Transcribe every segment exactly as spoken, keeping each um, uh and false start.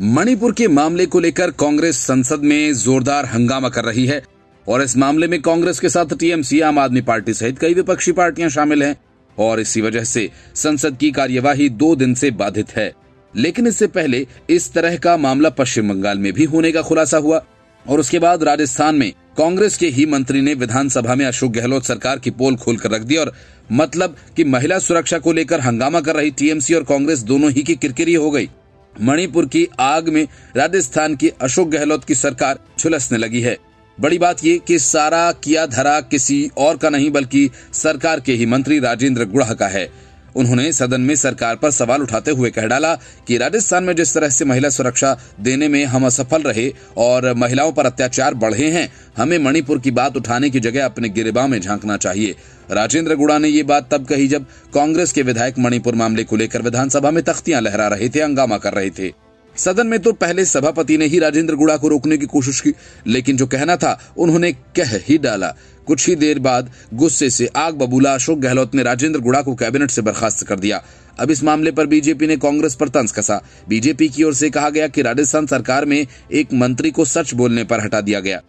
मणिपुर के मामले को लेकर कांग्रेस संसद में जोरदार हंगामा कर रही है और इस मामले में कांग्रेस के साथ टीएमसी, आम आदमी पार्टी सहित कई विपक्षी पार्टियां शामिल हैं और इसी वजह से संसद की कार्यवाही दो दिन से बाधित है। लेकिन इससे पहले इस तरह का मामला पश्चिम बंगाल में भी होने का खुलासा हुआ और उसके बाद राजस्थान में कांग्रेस के ही मंत्री ने विधानसभा में अशोक गहलोत सरकार की पोल खोलकर रख दी और मतलब कि महिला सुरक्षा को लेकर हंगामा कर रही टीएमसी और कांग्रेस दोनों ही की किरकिरी हो गई। मणिपुर की आग में राजस्थान की अशोक गहलोत की सरकार झुलसने लगी है। बड़ी बात ये कि सारा किया धरा किसी और का नहीं बल्कि सरकार के ही मंत्री राजेंद्र गुढ़ा का है। उन्होंने सदन में सरकार पर सवाल उठाते हुए कह डाला कि राजस्थान में जिस तरह से महिला सुरक्षा देने में हम असफल रहे और महिलाओं पर अत्याचार बढ़े हैं, हमें मणिपुर की बात उठाने की जगह अपने गिरेबान में झांकना चाहिए। राजेंद्र गुढ़ा ने ये बात तब कही जब कांग्रेस के विधायक मणिपुर मामले को लेकर विधानसभा में तख्तियां लहरा रहे थे, हंगामा कर रहे थे। सदन में तो पहले सभापति ने ही राजेंद्र गुढ़ा को रोकने की कोशिश की, लेकिन जो कहना था उन्होंने कह ही डाला। कुछ ही देर बाद गुस्से से आग बबूला अशोक गहलोत ने राजेंद्र गुढ़ा को कैबिनेट से बर्खास्त कर दिया। अब इस मामले पर बीजेपी ने कांग्रेस पर तंज कसा। बीजेपी की ओर से कहा गया कि राजस्थान सरकार में एक मंत्री को सच बोलने पर हटा दिया गया।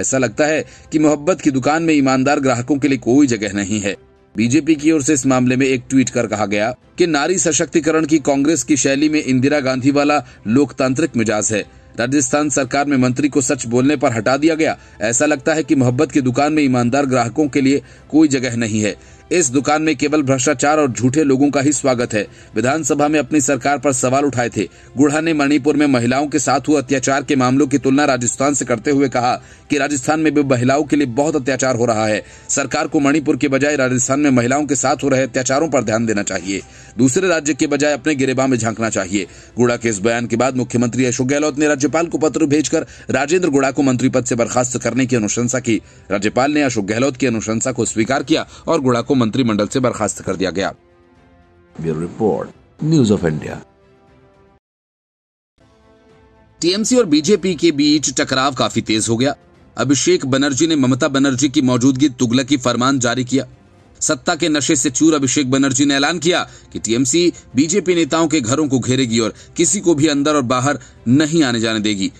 ऐसा लगता है कि मोहब्बत की दुकान में ईमानदार ग्राहकों के लिए कोई जगह नहीं है। बीजेपी की ओर से इस मामले में एक ट्वीट कर कहा गया कि नारी सशक्तिकरण की कांग्रेस की शैली में इंदिरा गांधी वाला लोकतांत्रिक मिजाज है। राजस्थान सरकार में मंत्री को सच बोलने पर हटा दिया गया। ऐसा लगता है कि मोहब्बत की दुकान में ईमानदार ग्राहकों के लिए कोई जगह नहीं है। इस दुकान में केवल भ्रष्टाचार और झूठे लोगों का ही स्वागत है। विधानसभा में अपनी सरकार पर सवाल उठाए थे। गुढ़ा ने मणिपुर में महिलाओं के साथ हुए अत्याचार के मामलों की तुलना राजस्थान से करते हुए कहा कि राजस्थान में भी महिलाओं के लिए बहुत अत्याचार हो रहा है। सरकार को मणिपुर के बजाय राजस्थान में महिलाओं के साथ हो रहे अत्याचारों पर ध्यान देना चाहिए, दूसरे राज्य के बजाय अपने गिरेबान में झांकना चाहिए। गुढ़ा के इस बयान के बाद मुख्यमंत्री अशोक गहलोत ने राज्यपाल को पत्र भेजकर राजेंद्र गुढ़ा को मंत्री पद से बर्खास्त करने की अनुशंसा की। राज्यपाल ने अशोक गहलोत की अनुशंसा को स्वीकार किया और गुढ़ा को मंत्रिमंडल से बर्खास्त कर दिया गया। Bureau report, news of India. TMC और बीजेपी के बीच टकराव काफी तेज हो गया। अभिषेक बनर्जी ने ममता बनर्जी की मौजूदगी तुगलकी फरमान जारी किया। सत्ता के नशे से चूर अभिषेक बनर्जी ने ऐलान किया कि टीएमसी बीजेपी नेताओं के घरों को घेरेगी और किसी को भी अंदर और बाहर नहीं आने जाने देगी।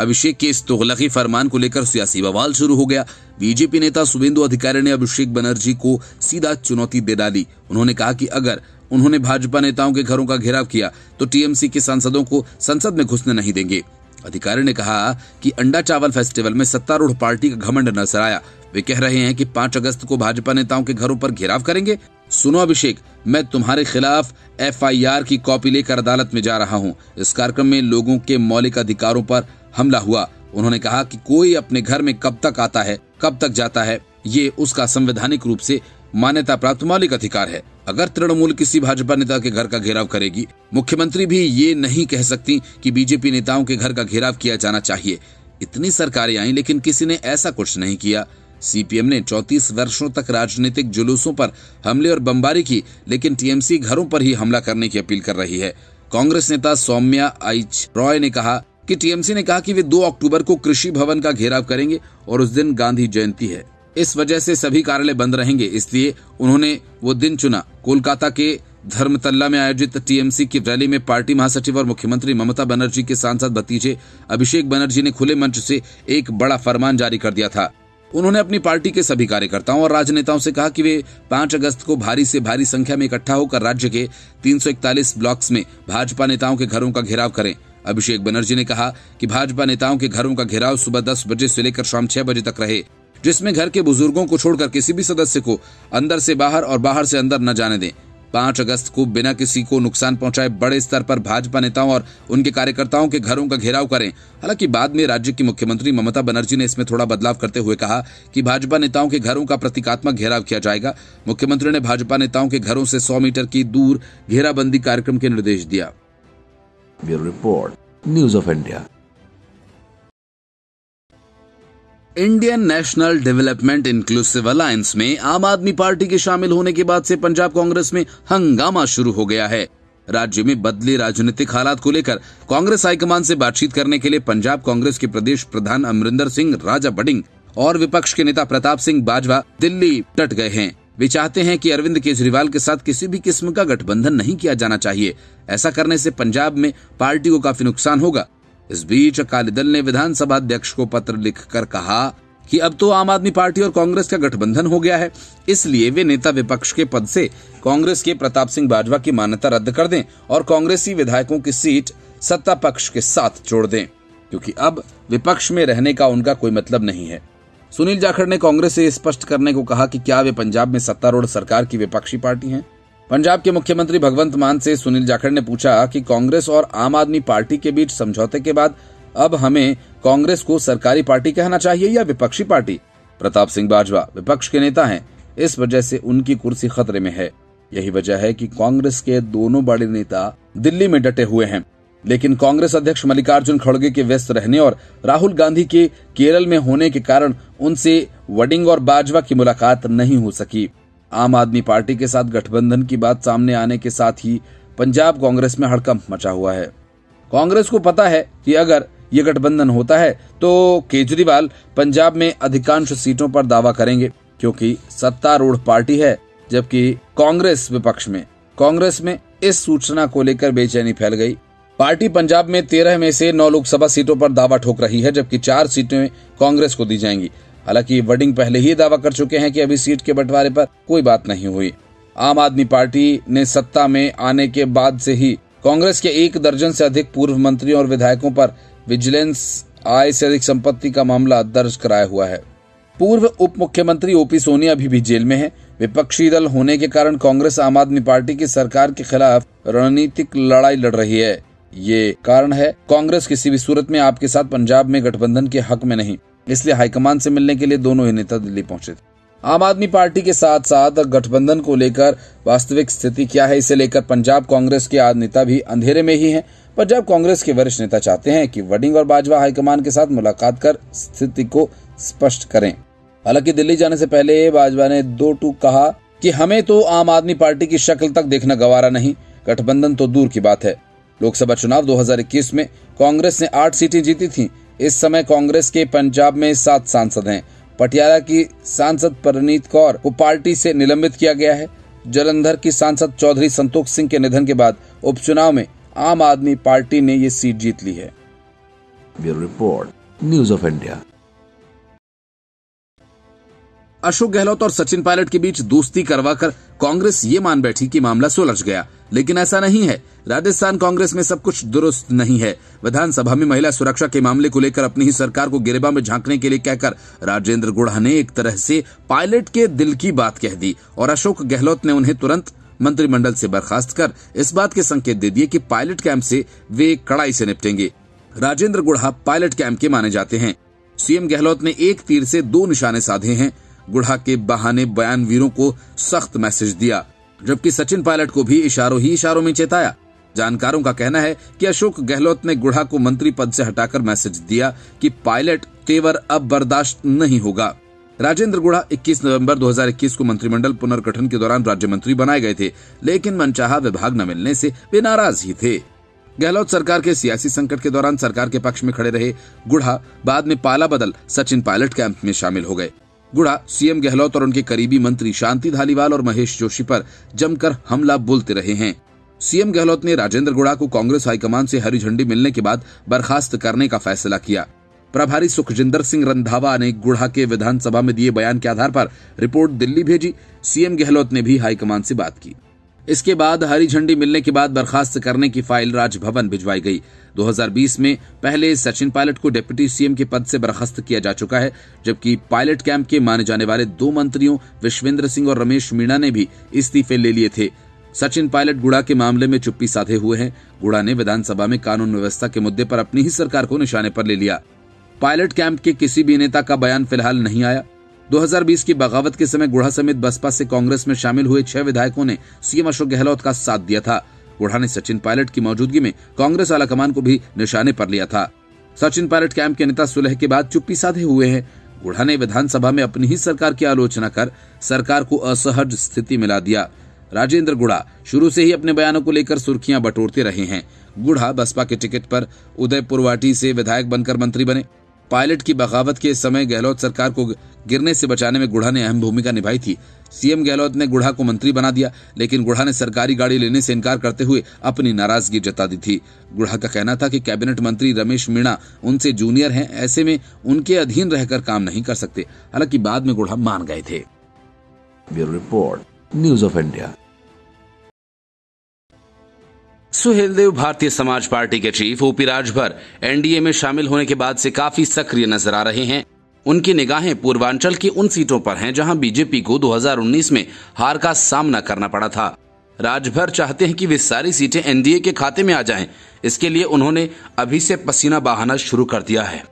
अभिषेक के इस तुगलकी फरमान को लेकर सियासी बवाल शुरू हो गया। बीजेपी नेता शुभेंदु अधिकारी ने अभिषेक बनर्जी को सीधा चुनौती दे डाली। उन्होंने कहा कि अगर उन्होंने भाजपा नेताओं के घरों का घेराव किया तो टीएमसी के सांसदों को संसद में घुसने नहीं देंगे। अधिकारी ने कहा कि अंडा चावल फेस्टिवल में सत्तारूढ़ पार्टी का घमंड नजर आया। वे कह रहे हैं कि पाँच अगस्त को भाजपा नेताओं के घरों पर घेराव करेंगे। सुनो अभिषेक, मैं तुम्हारे खिलाफ एफ आई आर की कॉपी लेकर अदालत में जा रहा हूं। इस कार्यक्रम में लोगों के मौलिक अधिकारों पर हमला हुआ। उन्होंने कहा कि कोई अपने घर में कब तक आता है, कब तक जाता है, ये उसका संवैधानिक रूप से मान्यता प्राप्त मौलिक अधिकार है। अगर तृणमूल किसी भाजपा नेता के घर का घेराव करेगी, मुख्यमंत्री भी ये नहीं कह सकती कि बीजेपी नेताओं के घर का घेराव किया जाना चाहिए। इतनी सरकारें आईं लेकिन किसी ने ऐसा कुछ नहीं किया। सीपीएम ने चौंतीस वर्षों तक राजनीतिक जुलूसों पर हमले और बमबारी की, लेकिन टीएमसी घरों पर ही हमला करने की अपील कर रही है। कांग्रेस नेता सौम्या आई रॉय ने कहा कि टीएमसी ने कहा कि वे दो अक्टूबर को कृषि भवन का घेराव करेंगे और उस दिन गांधी जयंती है, इस वजह से सभी कार्यालय बंद रहेंगे, इसलिए उन्होंने वो दिन चुना। कोलकाता के धर्मतल्ला में आयोजित टीएमसी की रैली में पार्टी महासचिव और मुख्यमंत्री ममता बनर्जी के सांसद भतीजे अभिषेक बनर्जी ने खुले मंच से एक बड़ा फरमान जारी कर दिया था। उन्होंने अपनी पार्टी के सभी कार्यकर्ताओं और राजनेताओं से कहा कि वे पाँच अगस्त को भारी से भारी संख्या में इकट्ठा होकर राज्य के तीन सौ इकतालीस ब्लॉक्स में भाजपा नेताओं के घरों का घेराव करें। अभिषेक बनर्जी ने कहा कि भाजपा नेताओं के घरों का घेराव सुबह दस बजे से लेकर शाम छह बजे तक रहे, जिसमें घर के बुजुर्गों को छोड़कर किसी भी सदस्य को अंदर से बाहर और बाहर से अंदर न जाने दें। पाँच अगस्त को बिना किसी को नुकसान पहुंचाए बड़े स्तर पर भाजपा नेताओं और उनके कार्यकर्ताओं के घरों का घेराव करें। हालांकि बाद में राज्य की मुख्यमंत्री ममता बनर्जी ने इसमें थोड़ा बदलाव करते हुए कहा कि भाजपा नेताओं के घरों का प्रतीकात्मक घेराव किया जाएगा। मुख्यमंत्री ने भाजपा नेताओं के घरों से सौ मीटर की दूर घेराबंदी कार्यक्रम के निर्देश दिया। Bureau report, news of India. Indian national development inclusive alliance में आम आदमी पार्टी के शामिल होने के बाद से पंजाब कांग्रेस में हंगामा शुरू हो गया है। राज्य में बदले राजनीतिक हालात को लेकर कांग्रेस हाईकमान से बातचीत करने के लिए पंजाब कांग्रेस के प्रदेश प्रधान अमरिंदर सिंह राजा बडिंग और विपक्ष के नेता प्रताप सिंह बाजवा दिल्ली पलट गए हैं। वे चाहते हैं कि अरविंद केजरीवाल के साथ किसी भी किस्म का गठबंधन नहीं किया जाना चाहिए। ऐसा करने से पंजाब में पार्टी को काफी नुकसान होगा। इस बीच अकाली दल ने विधानसभा अध्यक्ष को पत्र लिखकर कहा कि अब तो आम आदमी पार्टी और कांग्रेस का गठबंधन हो गया है, इसलिए वे नेता विपक्ष के पद से कांग्रेस के प्रताप सिंह बाजवा की मान्यता रद्द कर दें और कांग्रेसी विधायकों की सीट सत्ता पक्ष के साथ जोड़ दें, क्योंकि अब विपक्ष में रहने का उनका कोई मतलब नहीं है। सुनील जाखड़ ने कांग्रेस से स्पष्ट करने को कहा कि क्या वे पंजाब में सत्तारूढ़ सरकार की विपक्षी पार्टी हैं। पंजाब के मुख्यमंत्री भगवंत मान से सुनील जाखड़ ने पूछा कि कांग्रेस और आम आदमी पार्टी के बीच समझौते के बाद अब हमें कांग्रेस को सरकारी पार्टी कहना चाहिए या विपक्षी पार्टी। प्रताप सिंह बाजवा विपक्ष के नेता हैं, इस वजह से उनकी कुर्सी खतरे में है। यही वजह है कि कांग्रेस के दोनों बड़े नेता दिल्ली में डटे हुए हैं, लेकिन कांग्रेस अध्यक्ष मल्लिकार्जुन खड़गे के व्यस्त रहने और राहुल गांधी के केरल में होने के कारण उनसे वडिंग और बाजवा की मुलाकात नहीं हो सकी। आम आदमी पार्टी के साथ गठबंधन की बात सामने आने के साथ ही पंजाब कांग्रेस में हड़कंप मचा हुआ है। कांग्रेस को पता है कि अगर ये गठबंधन होता है तो केजरीवाल पंजाब में अधिकांश सीटों पर दावा करेंगे, क्योंकि सत्तारूढ़ पार्टी है जबकि कांग्रेस विपक्ष में। कांग्रेस में इस सूचना को लेकर बेचैनी फैल गई। पार्टी पंजाब में तेरह में से नौ लोकसभा सीटों पर दावा ठोक रही है, जबकि चार सीटें कांग्रेस को दी जाएंगी। हालांकि वडिंग पहले ही दावा कर चुके हैं कि अभी सीट के बंटवारे पर कोई बात नहीं हुई। आम आदमी पार्टी ने सत्ता में आने के बाद से ही कांग्रेस के एक दर्जन से अधिक पूर्व मंत्रियों और विधायकों पर विजिलेंस आय से अधिक संपत्ति का मामला दर्ज कराया हुआ है। पूर्व उप मुख्यमंत्री ओपी सोनिया अभी भी जेल में हैं। विपक्षी दल होने के कारण कांग्रेस आम आदमी पार्टी की सरकार के खिलाफ रणनीतिक लड़ाई लड़ रही है। ये कारण है कांग्रेस किसी भी सूरत में आपके साथ पंजाब में गठबंधन के हक में नहीं, इसलिए हाईकमान से मिलने के लिए दोनों ही नेता दिल्ली पहुंचे थे। आम आदमी पार्टी के साथ साथ गठबंधन को लेकर वास्तविक स्थिति क्या है, इसे लेकर पंजाब कांग्रेस के आज नेता भी अंधेरे में ही हैं। पंजाब कांग्रेस के वरिष्ठ नेता चाहते हैं कि वडिंग और बाजवा हाईकमान के साथ मुलाकात कर स्थिति को स्पष्ट करें। हालांकि दिल्ली जाने से पहले बाजवा ने दो टूक कहा कि हमें तो आम आदमी पार्टी की शक्ल तक देखना गवारा नहीं, गठबंधन तो दूर की बात है। लोकसभा चुनाव दो हज़ार इक्कीस में कांग्रेस ने आठ सीटें जीती थी। इस समय कांग्रेस के पंजाब में सात सांसद हैं। पटियाला की सांसद परनीत कौर को पार्टी से निलंबित किया गया है। जलंधर की सांसद चौधरी संतोष सिंह के निधन के बाद उपचुनाव में आम आदमी पार्टी ने ये सीट जीत ली है। Bureau report, news of India. Ashok Gehlot और सचिन पायलट के बीच दोस्ती करवाकर कांग्रेस ये मान बैठी कि मामला सुलझ गया, लेकिन ऐसा नहीं है। राजस्थान कांग्रेस में सब कुछ दुरुस्त नहीं है। विधानसभा में महिला सुरक्षा के मामले को लेकर अपनी ही सरकार को गिरेबा में झांकने के लिए कहकर राजेंद्र गुढ़ा ने एक तरह से पायलट के दिल की बात कह दी और अशोक गहलोत ने उन्हें तुरंत मंत्रिमंडल से बर्खास्त कर इस बात के संकेत दे दिए कि पायलट कैंप से वे कड़ाई से निपटेंगे। राजेंद्र गुढ़ा पायलट कैंप के माने जाते हैं। सीएम गहलोत ने एक तीर से दो निशाने साधे हैं। गुढ़ा के बहाने बयानवीरों को सख्त मैसेज दिया, जबकि सचिन पायलट को भी इशारों ही इशारों में चेताया। जानकारों का कहना है कि अशोक गहलोत ने गुढ़ा को मंत्री पद से हटाकर मैसेज दिया कि पायलट तेवर अब बर्दाश्त नहीं होगा। राजेंद्र गुढ़ा इक्कीस नवंबर दो हज़ार इक्कीस को मंत्रिमंडल पुनर्गठन के दौरान राज्य मंत्री बनाए गए थे, लेकिन मनचाहा विभाग न मिलने से वे नाराज ही थे। गहलोत सरकार के सियासी संकट के दौरान सरकार के पक्ष में खड़े रहे। गुढ़ा बाद में पाला बदल सचिन पायलट कैंप में शामिल हो गए। गुढ़ा सीएम गहलोत और उनके करीबी मंत्री शांति धालीवाल और महेश जोशी पर जमकर हमला बोलते रहे हैं। सीएम गहलोत ने राजेंद्र गुढ़ा को कांग्रेस हाईकमान से हरी झंडी मिलने के बाद बर्खास्त करने का फैसला किया। प्रभारी सुखजिंदर सिंह रंधावा ने गुढ़ा के विधानसभा में दिए बयान के आधार पर रिपोर्ट दिल्ली भेजी। सीएम गहलोत ने भी हाईकमान से बात की। इसके बाद हरी झंडी मिलने के बाद बर्खास्त करने की फाइल राजभवन भिजवाई गई। दो हज़ार बीस में पहले सचिन पायलट को डिप्टी सीएम के पद से बर्खास्त किया जा चुका है, जबकि पायलट कैंप के माने जाने वाले दो मंत्रियों विश्वेंद्र सिंह और रमेश मीणा ने भी इस्तीफे ले लिए थे। सचिन पायलट गुढ़ा के मामले में चुप्पी साधे हुए हैं। गुढ़ा ने विधानसभा में कानून व्यवस्था के मुद्दे पर अपनी ही सरकार को निशाने पर ले लिया। पायलट कैंप के किसी भी नेता का बयान फिलहाल नहीं आया। दो हज़ार बीस की बगावत के समय गुढ़ा समेत बसपा से कांग्रेस में शामिल हुए छह विधायकों ने सीएम अशोक गहलोत का साथ दिया था। गुढ़ा ने सचिन पायलट की मौजूदगी में कांग्रेस आलाकमान को भी निशाने पर लिया था। सचिन पायलट कैंप के नेता सुलह के बाद चुप्पी साधे हुए हैं। गुढ़ा ने विधानसभा में अपनी ही सरकार की आलोचना कर सरकार को असहज स्थिति में ला दिया। राजेंद्र गुढ़ा शुरू से ही अपने बयानों को लेकर सुर्खियां बटोरते रहे हैं। गुढ़ा बसपा के टिकट पर उदयपुरवाटी से विधायक बनकर मंत्री बने। पायलट की बगावत के समय गहलोत सरकार को गिरने से बचाने में गुढ़ा ने अहम भूमिका निभाई थी। सीएम गहलोत ने गुढ़ा को मंत्री बना दिया, लेकिन गुढ़ा ने सरकारी गाड़ी लेने से इनकार करते हुए अपनी नाराजगी जता दी थी। गुढ़ा का कहना था कि कैबिनेट मंत्री रमेश मीणा उनसे जूनियर हैं, ऐसे में उनके अधीन रहकर काम नहीं कर सकते। हालांकि बाद में गुढ़ा मान गए थे। Bureau report, news of India. Suhel Dev Bharatiya Samaj party के चीफ ओपी राजभर एनडीए में शामिल होने के बाद से काफी सक्रिय नजर आ रहे हैं। उनकी निगाहें पूर्वांचल की उन सीटों पर हैं जहां बीजेपी को दो हज़ार उन्नीस में हार का सामना करना पड़ा था। राजभर चाहते हैं कि वे सारी सीटें एनडीए के खाते में आ जाएं। इसके लिए उन्होंने अभी से पसीना बहाना शुरू कर दिया है।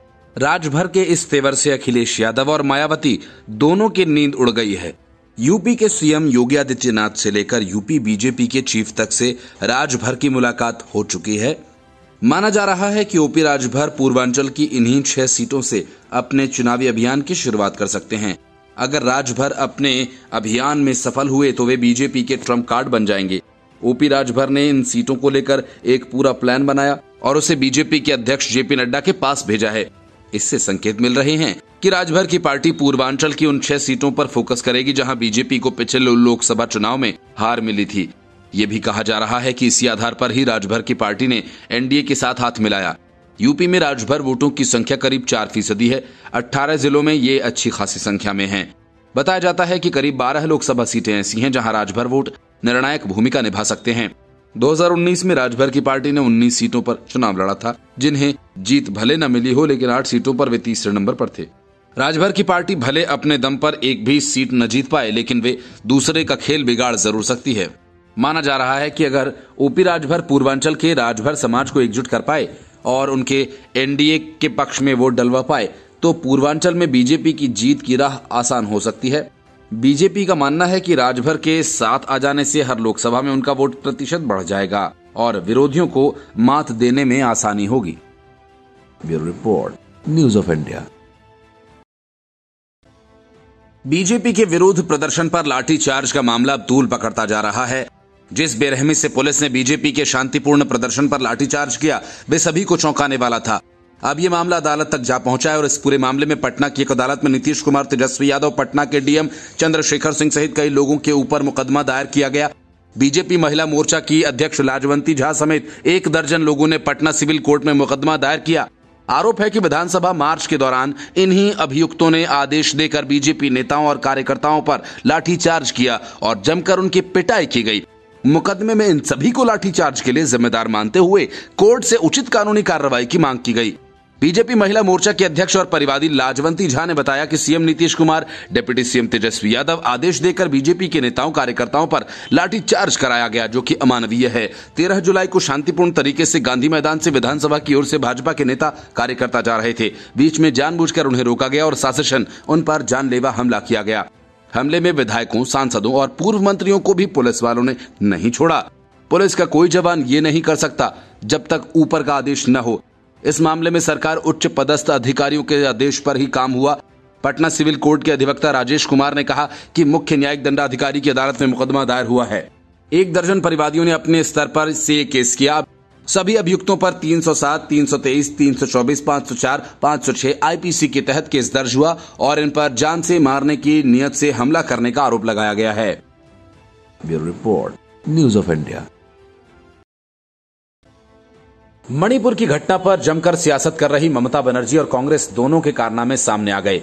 राजभर के इस तेवर से अखिलेश यादव और मायावती दोनों की नींद उड़ गई है। यूपी के सीएम योगी आदित्यनाथ से लेकर यूपी बीजेपी के चीफ तक से राजभर की मुलाकात हो चुकी है। माना जा रहा है कि ओपी राजभर पूर्वांचल की इन्हीं छह सीटों से अपने चुनावी अभियान की शुरुआत कर सकते हैं। अगर राजभर अपने अभियान में सफल हुए तो वे बीजेपी के ट्रम्प कार्ड बन जाएंगे। ओपी राजभर ने इन सीटों को लेकर एक पूरा प्लान बनाया और उसे बीजेपी के अध्यक्ष जेपी नड्डा के पास भेजा है। इससे संकेत मिल रहे हैं कि राजभर की पार्टी पूर्वांचल की उन छह सीटों पर फोकस करेगी जहां बीजेपी को पिछले लोकसभा चुनाव में हार मिली थी। ये भी कहा जा रहा है कि इसी आधार पर ही राजभर की पार्टी ने एनडीए के साथ हाथ मिलाया। यूपी में राजभर वोटों की संख्या करीब चार फीसदी है। अट्ठारह जिलों में ये अच्छी खासी संख्या में है। बताया जाता है कि करीब बारह लोकसभा सीटें ऐसी हैं जहां राजभर वोट निर्णायक भूमिका निभा सकते हैं। दो हज़ार उन्नीस में राजभर की पार्टी ने उन्नीस सीटों पर चुनाव लड़ा था, जिन्हें जीत भले न मिली हो, लेकिन आठ सीटों पर वे तीसरे नंबर पर थे। राजभर की पार्टी भले अपने दम पर एक भी सीट न जीत पाए, लेकिन वे दूसरे का खेल बिगाड़ जरूर सकती है। माना जा रहा है कि अगर ओपी राजभर पूर्वांचल के राजभर समाज को एकजुट कर पाए और उनके एनडीए के पक्ष में वोट डलवा पाए तो पूर्वांचल में बीजेपी की जीत की राह आसान हो सकती है। बीजेपी का मानना है कि राजभर के साथ आ जाने से हर लोकसभा में उनका वोट प्रतिशत बढ़ जाएगा और विरोधियों को मात देने में आसानी होगी। Bureau report, news of India. BJP के विरोध प्रदर्शन पर लाठीचार्ज का मामला अब तूल पकड़ता जा रहा है। जिस बेरहमी से पुलिस ने बीजेपी के शांतिपूर्ण प्रदर्शन पर लाठीचार्ज किया, वे सभी को चौंकाने वाला था। अब ये मामला अदालत तक जा पहुंचा है और इस पूरे मामले में पटना की एक अदालत में नीतीश कुमार, तेजस्वी यादव, पटना के डीएम चंद्रशेखर सिंह सहित कई लोगों के ऊपर मुकदमा दायर किया गया। बीजेपी महिला मोर्चा की अध्यक्ष लाजवंती झा समेत एक दर्जन लोगों ने पटना सिविल कोर्ट में मुकदमा दायर किया। आरोप है कि विधानसभा मार्च के दौरान इन्हीं अभियुक्तों ने आदेश देकर बीजेपी नेताओं और कार्यकर्ताओं पर लाठीचार्ज किया और जमकर उनकी पिटाई की गई। मुकदमे में इन सभी को लाठीचार्ज के लिए जिम्मेदार मानते हुए कोर्ट से उचित कानूनी कार्रवाई की मांग की गई। बीजेपी महिला मोर्चा के अध्यक्ष और परिवादी लाजवंती झा ने बताया कि CM Nitish Kumar, deputy CM Tejashwi Yadav आदेश देकर बीजेपी के नेताओं कार्यकर्ताओं पर लाठीचार्ज कराया गया, जो कि अमानवीय है। तेरह जुलाई को शांतिपूर्ण तरीके से गांधी मैदान से विधानसभा की ओर से भाजपा के नेता कार्यकर्ता जा रहे थे। बीच में जानबूझकर उन्हें रोका गया और शासन उन पर जानलेवा हमला किया गया। हमले में विधायकों, सांसदों और पूर्व मंत्रियों को भी पुलिस वालों ने नहीं छोड़ा। पुलिस का कोई जवान ये नहीं कर सकता जब तक ऊपर का आदेश न हो। इस मामले में सरकार उच्च पदस्थ अधिकारियों के आदेश पर ही काम हुआ। पटना सिविल कोर्ट के अधिवक्ता राजेश कुमार ने कहा कि मुख्य न्यायिक दंडाधिकारी की अदालत में मुकदमा दायर हुआ है। एक दर्जन परिवादियों ने अपने स्तर पर से केस किया। सभी अभियुक्तों पर तीन सौ सात, तीन सौ तेईस, तीन सौ चौबीस, पाँच सौ चार, पाँच सौ छह आईपीसी के तहत केस दर्ज हुआ और इन पर जान से मारने की नियत से हमला करने का आरोप लगाया गया है। Bureau report, news of India. Manipur की घटना पर जमकर सियासत कर रही ममता बनर्जी और कांग्रेस दोनों के कारनामे सामने आ गए।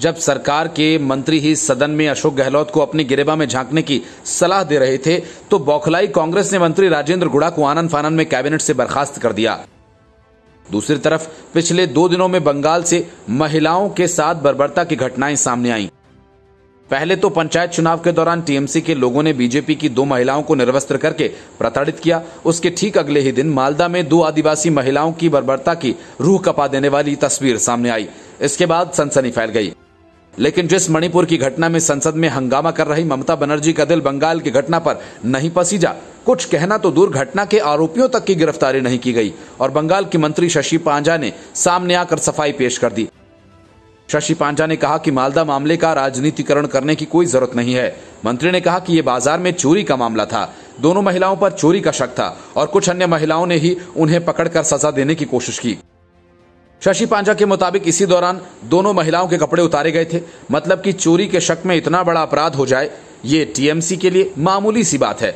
जब सरकार के मंत्री ही सदन में अशोक गहलोत को अपनी गिरेबां में झांकने की सलाह दे रहे थे तो बौखलाई कांग्रेस ने मंत्री राजेंद्र गुढ़ा को आनन फानन में कैबिनेट से बर्खास्त कर दिया। दूसरी तरफ पिछले दो दिनों में बंगाल से महिलाओं के साथ बर्बरता की घटनाएं सामने आई। पहले तो पंचायत चुनाव के दौरान टीएमसी के लोगों ने बीजेपी की दो महिलाओं को निर्वस्त्र करके प्रताड़ित किया। उसके ठीक अगले ही दिन मालदा में दो आदिवासी महिलाओं की बर्बरता की रूह कपा देने वाली तस्वीर सामने आई। इसके बाद सनसनी फैल गई। लेकिन जिस मणिपुर की घटना में संसद में हंगामा कर रही ममता बनर्जी का दिल बंगाल की घटना पर नहीं पसीजा। कुछ कहना तो दूर, घटना के आरोपियों तक की गिरफ्तारी नहीं की गई और बंगाल की मंत्री शशि पांजा ने सामने आकर सफाई पेश कर दी। शशि पांजा ने कहा कि मालदा मामले का राजनीतिकरण करने की कोई जरूरत नहीं है। मंत्री ने कहा कि ये बाजार में चोरी का मामला था, दोनों महिलाओं पर चोरी का शक था और कुछ अन्य महिलाओं ने ही उन्हें पकड़कर सजा देने की कोशिश की। शशि पांजा के मुताबिक इसी दौरान दोनों महिलाओं के कपड़े उतारे गए थे। मतलब कि चोरी के शक में इतना बड़ा अपराध हो जाए, ये टीएमसी के लिए मामूली सी बात है।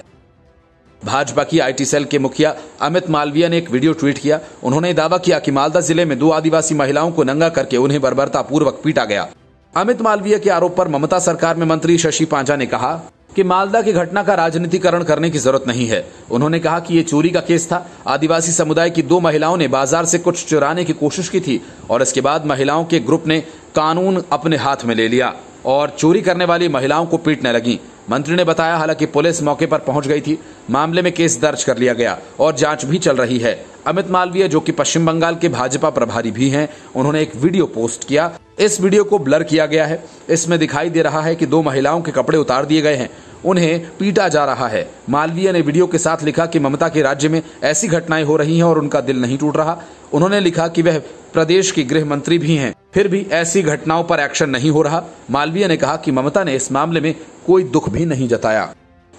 भाजपा की आईटी सेल के मुखिया अमित मालवीय ने एक वीडियो ट्वीट किया। उन्होंने दावा किया कि मालदा जिले में दो आदिवासी महिलाओं को नंगा करके उन्हें बर्बरतापूर्वक पीटा गया। अमित मालवीय के आरोप पर ममता सरकार में मंत्री शशि पांजा ने कहा कि मालदा की घटना का राजनीतिकरण करने की जरूरत नहीं है। उन्होंने कहा कि ये चोरी का केस था। आदिवासी समुदाय की दो महिलाओं ने बाजार से कुछ चुराने की कोशिश की थी और इसके बाद महिलाओं के ग्रुप ने कानून अपने हाथ में ले लिया और चोरी करने वाली महिलाओं को पीटने लगी। मंत्री ने बताया हालांकि पुलिस मौके पर पहुंच गई थी, मामले में केस दर्ज कर लिया गया और जांच भी चल रही है। अमित मालवीय जो कि पश्चिम बंगाल के भाजपा प्रभारी भी हैं, उन्होंने एक वीडियो पोस्ट किया। इस वीडियो को ब्लर किया गया है। इसमें दिखाई दे रहा है कि दो महिलाओं के कपड़े उतार दिए गए हैं, उन्हें पीटा जा रहा है। मालवीय ने वीडियो के साथ लिखा कि ममता के राज्य में ऐसी घटनाएं हो रही हैं और उनका दिल नहीं टूट रहा। उन्होंने लिखा कि वह प्रदेश की गृह मंत्री भी हैं, फिर भी ऐसी घटनाओं पर एक्शन नहीं हो रहा। मालवीय ने कहा कि ममता ने इस मामले में कोई दुख भी नहीं जताया।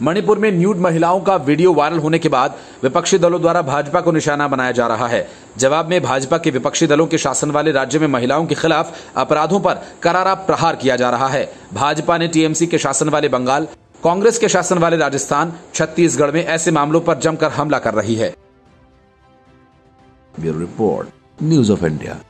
मणिपुर में न्यूड महिलाओं का वीडियो वायरल होने के बाद विपक्षी दलों द्वारा भाजपा को निशाना बनाया जा रहा है। जवाब में भाजपा के विपक्षी दलों के शासन वाले राज्य में महिलाओं के खिलाफ अपराधों पर करारा प्रहार किया जा रहा है। भाजपा ने टीएमसी के शासन वाले बंगाल, कांग्रेस के शासन वाले राजस्थान, छत्तीसगढ़ में ऐसे मामलों पर जमकर हमला कर रही है। Bureau report, news of India.